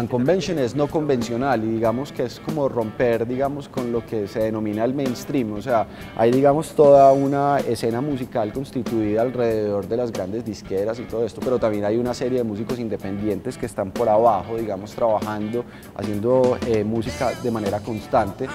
Unconvention es no convencional y digamos que es como romper, digamos, con lo que se denomina el mainstream. O sea, hay, digamos, toda una escena musical constituida alrededor de las grandes disqueras y todo esto, pero también hay una serie de músicos independientes que están por abajo, digamos, trabajando, haciendo música de manera constante.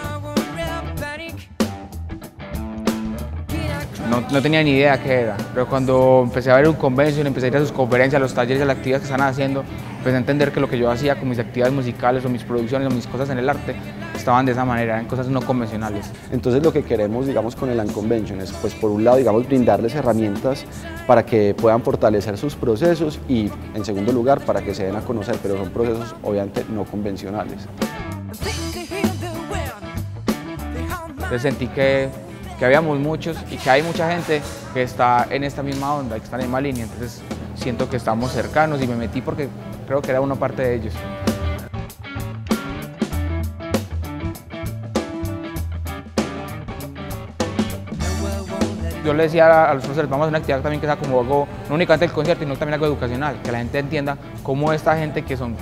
No tenía ni idea qué era, pero cuando empecé a ver Unconvention, empecé a ir a sus conferencias, a los talleres, a las actividades que están haciendo, empecé a entender que lo que yo hacía con mis actividades musicales o mis producciones o mis cosas en el arte estaban de esa manera, eran cosas no convencionales. Entonces lo que queremos, digamos, con el Unconvention es, pues por un lado, digamos, brindarles herramientas para que puedan fortalecer sus procesos y, en segundo lugar, para que se den a conocer, pero son procesos obviamente no convencionales. Entonces sentí que habíamos muchos y que hay mucha gente que está en esta misma onda, que está en la misma línea, entonces siento que estamos cercanos y me metí porque creo que era una parte de ellos. Yo le decía a los profesores, vamos a hacer una actividad también que sea como algo, no únicamente el concierto, sino también algo educacional, que la gente entienda cómo esta gente que son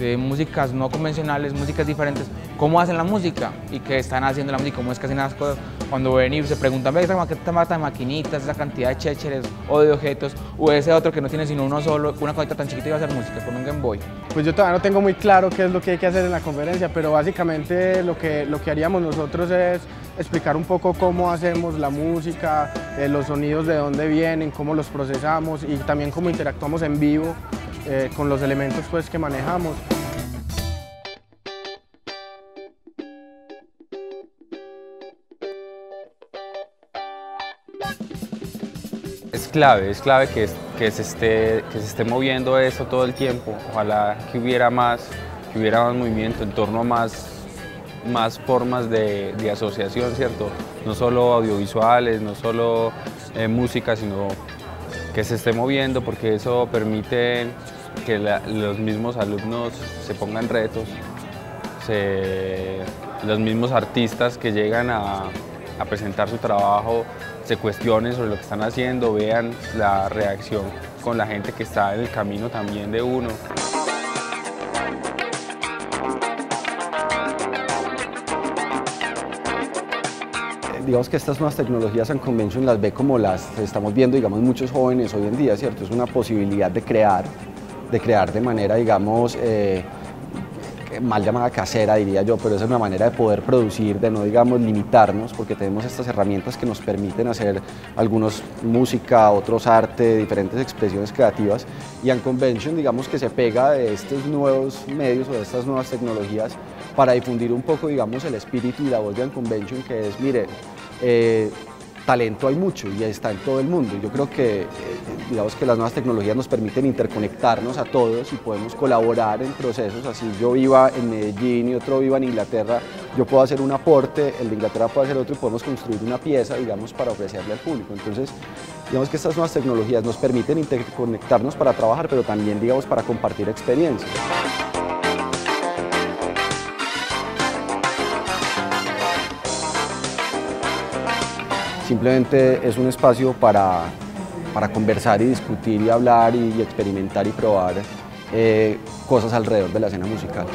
de músicas no convencionales, músicas diferentes, cómo hacen la música y qué están haciendo la música, cómo es que hacen las cosas. Cuando ven y se preguntan, ¿qué mata de maquinitas, esa cantidad de chécheres o de objetos, o ese otro que no tiene sino uno solo, una cosita tan chiquita y va a hacer música con un Game Boy? Pues yo todavía no tengo muy claro qué es lo que hay que hacer en la conferencia, pero básicamente lo que haríamos nosotros es explicar un poco cómo hacemos la música, los sonidos de dónde vienen, cómo los procesamos y también cómo interactuamos en vivo con los elementos, pues, que manejamos. Es clave que se esté moviendo eso todo el tiempo. Ojalá que hubiera más movimiento en torno a más formas de asociación, ¿cierto? No solo audiovisuales, no solo música, sino que se esté moviendo, porque eso permite que los mismos alumnos se pongan retos, los mismos artistas que llegan a presentar su trabajo se cuestionen sobre lo que están haciendo, vean la reacción con la gente que está en el camino también de uno. Digamos que estas nuevas tecnologías Unconvention las ve como las estamos viendo, digamos, muchos jóvenes hoy en día, ¿cierto? Es una posibilidad de crear de manera, digamos, mal llamada casera, diría yo, pero esa es una manera de poder producir, de no, digamos, limitarnos, porque tenemos estas herramientas que nos permiten hacer algunos música, otros arte, diferentes expresiones creativas, y Unconvention, digamos, que se pega de estos nuevos medios o de estas nuevas tecnologías para difundir un poco, digamos, el espíritu y la voz de Unconvention, que es, mire, talento hay mucho y está en todo el mundo. Yo creo que, digamos, que las nuevas tecnologías nos permiten interconectarnos a todos y podemos colaborar en procesos. Así yo viva en Medellín y otro viva en Inglaterra, yo puedo hacer un aporte, el de Inglaterra puede hacer otro y podemos construir una pieza, digamos, para ofrecerle al público. Entonces, digamos que estas nuevas tecnologías nos permiten interconectarnos para trabajar, pero también, digamos, para compartir experiencias. Simplemente es un espacio para conversar y discutir y hablar y experimentar y probar cosas alrededor de la escena musical.